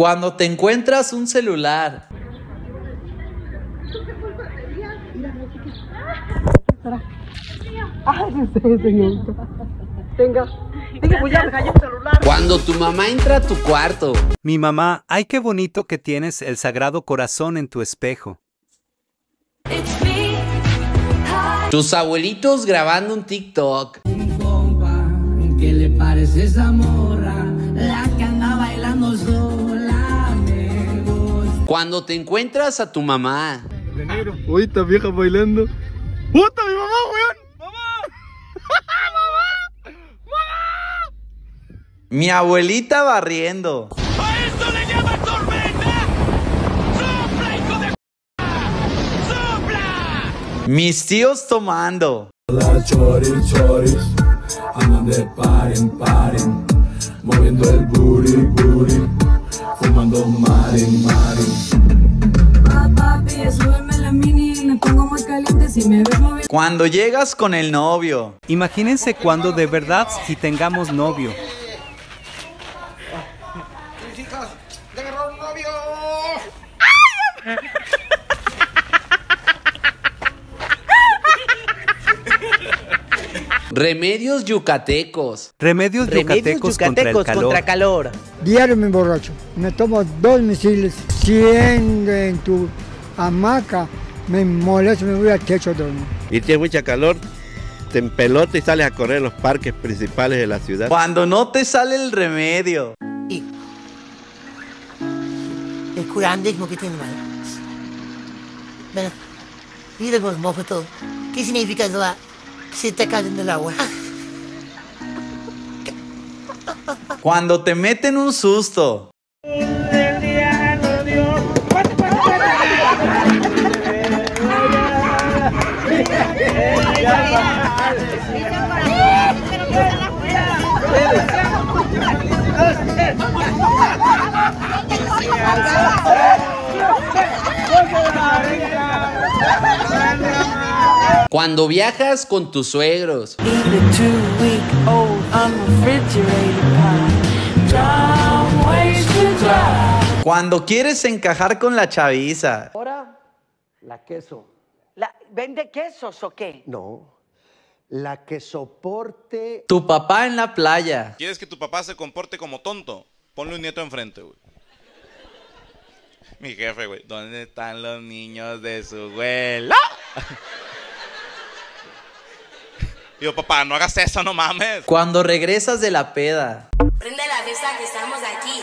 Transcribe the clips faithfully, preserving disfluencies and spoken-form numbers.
Cuando te encuentras un celular. Tenga. Cuando tu mamá entra a tu cuarto. Mi mamá, ay, qué bonito que tienes el Sagrado Corazón en tu espejo. Tus abuelitos grabando un TikTok. Un compa, ¿qué le parece esa morra? La que anda bailando sola. Me gusta. Cuando te encuentras a tu mamá. De negro. Uy, esta vieja bailando. ¡Puta, mi mamá, weón! Mi abuelita barriendo. ¡A esto le llama tormenta! ¡Sopla, hijo de p***! ¡Sopla! Mis tíos tomando. Las choris, choris, andan de paren, paren, moviendo el booty, booty, fumando marin, marin. Papá, pide, súbeme la mini, me pongo muy caliente si me ves moviendo. Cuando llegas con el novio. Imagínense cuando de verdad si tengamos novio. Remedios yucatecos. Remedios, Remedios yucatecos, yucatecos contra, el contra calor. Diario me emborracho. Me tomo dos misiles. Si en, en tu hamaca me molesto, me voy al techo dormir. Y tiene mucha calor, te empelota y sales a correr en los parques principales de la ciudad. Cuando no te sale el remedio. Y el curandismo que tiene mal. Bueno, y de todo. ¿Qué significa eso? Si te caen del agua. Cuando te meten un susto. Cuando viajas con tus suegros. Cuando quieres encajar con la chaviza. Ahora, la queso. La, ¿Vende quesos o qué? No, la que soporte. Tu papá en la playa. ¿Quieres que tu papá se comporte como tonto? Ponle un nieto enfrente, güey. Mi jefe, güey. ¿Dónde están los niños de su abuela? Yo, papá, no hagas eso, no mames. Cuando regresas de la peda. Prende la fiesta que estamos aquí.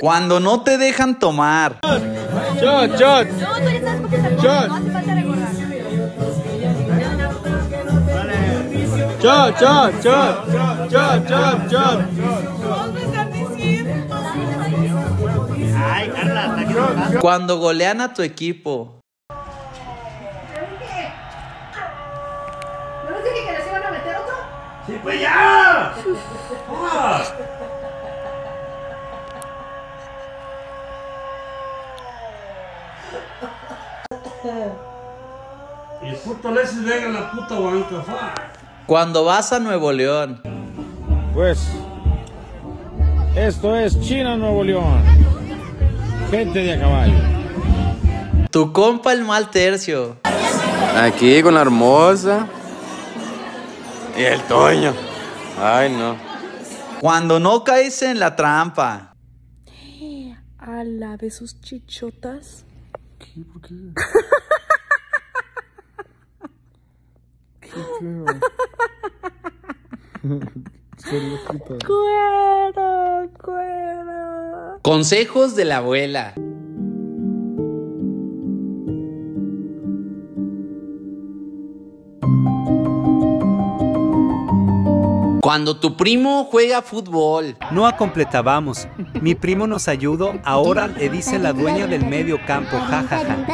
Cuando no te dejan tomar. John, John. No, tú eres porque se John. No hace falta recordar. John, John, John, John, John, John. Ay, Carla, hasta que cuando golean a tu equipo. ¡Sí, pues ya! ¡Ah! Y el puto Leslie llega a la puta banca, fa. Cuando vas a Nuevo León. Pues, esto es China, Nuevo León. Gente de a caballo. Tu compa el mal tercio. Aquí con la hermosa. Y el Toño. Ay, no. Cuando no caes en la trampa. A la de sus chichotas. ¿Qué? ¿Por qué? Qué feo. Cuero, cuero. Consejos de la abuela. Cuando tu primo juega fútbol. No acompletábamos. Mi primo nos ayudó. Ahora le dice la dueña del medio campo. Ja, ja, ja.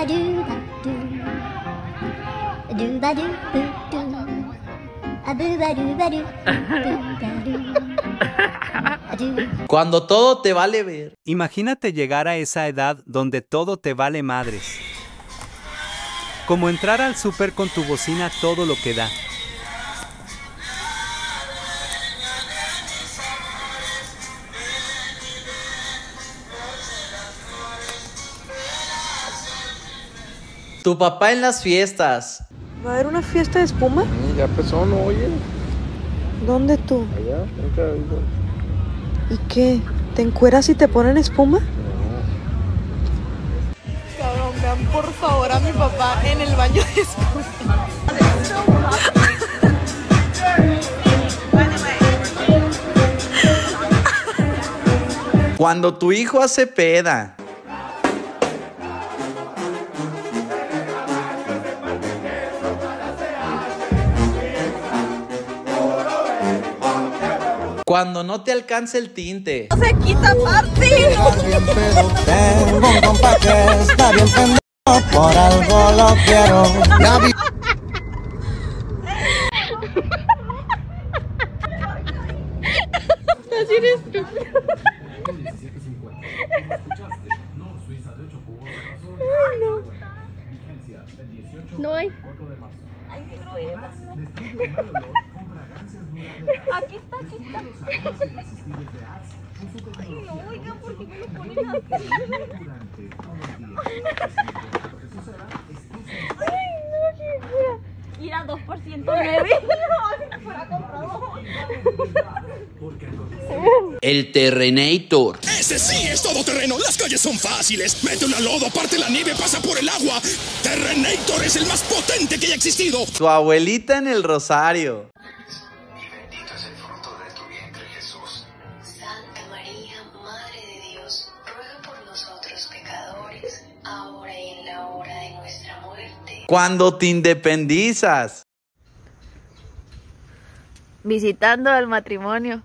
Cuando todo te vale ver. Imagínate llegar a esa edad donde todo te vale madres. Como entrar al súper con tu bocina todo lo que da. Tu papá en las fiestas. ¿Va a haber una fiesta de espuma? Sí, ya empezó, no, oye. ¿Dónde tú? Allá, nunca he ido. ¿Y qué? ¿Te encueras y te ponen espuma? No. Cabrón, vean por favor a mi papá en el baño de espuma. Cuando tu hijo hace peda. Cuando no te alcanza el tinte. No se quita parte. Tengo un compa que está bien pendejo, por algo lo quiero. Así eres tú. No hay. Aquí está, aquí está. Ay, no, oiga, ¿por qué me lo ponen así? Ay, no, qué cura. Ir a dos por ciento nueve. No, si fuera comprado. El Terrenator. Ese sí es todo terreno, las calles son fáciles. Mete un lodo, parte la nieve, pasa por el agua. Terrenator es el más potente que haya existido. Tu abuelita en el rosario. Bendito es el fruto de tu vientre, Jesús. Santa María, Madre de Dios, ruega por nosotros pecadores, ahora y en la hora de nuestra muerte. Cuando te independizas. Visitando al matrimonio.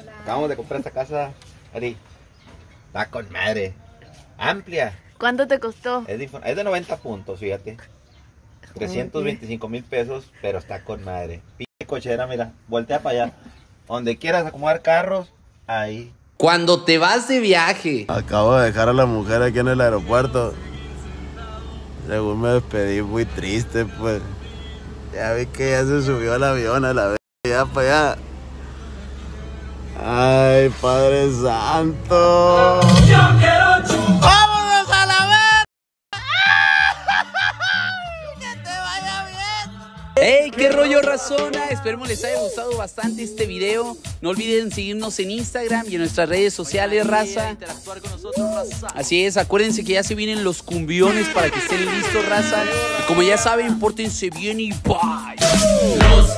Hola. Acabamos de comprar esta casa, Ari. Está con madre. Amplia. ¿Cuánto te costó? Es de, es de noventa puntos, fíjate. trescientos veinticinco mil pesos, pero está con madre. Pinche cochera, mira. Voltea para allá. Donde quieras acomodar carros, ahí. Cuando te vas de viaje. Acabo de dejar a la mujer aquí en el aeropuerto. Según me despedí, muy triste, pues. Ya vi que ya se subió al avión a la vez. Ya para allá. Ay, Padre Santo. Yo quiero chupar. ¡Vámonos a la vez! ¡Que te vaya bien! ¡Ey, qué rollo razona! Esperemos les haya gustado bastante este video. No olviden seguirnos en Instagram y en nuestras redes sociales, raza. Interactuar con nosotros, raza. Así es, acuérdense que ya se vienen los cumbiones para que estén listos, raza. Y como ya saben, pórtense bien y bye. Los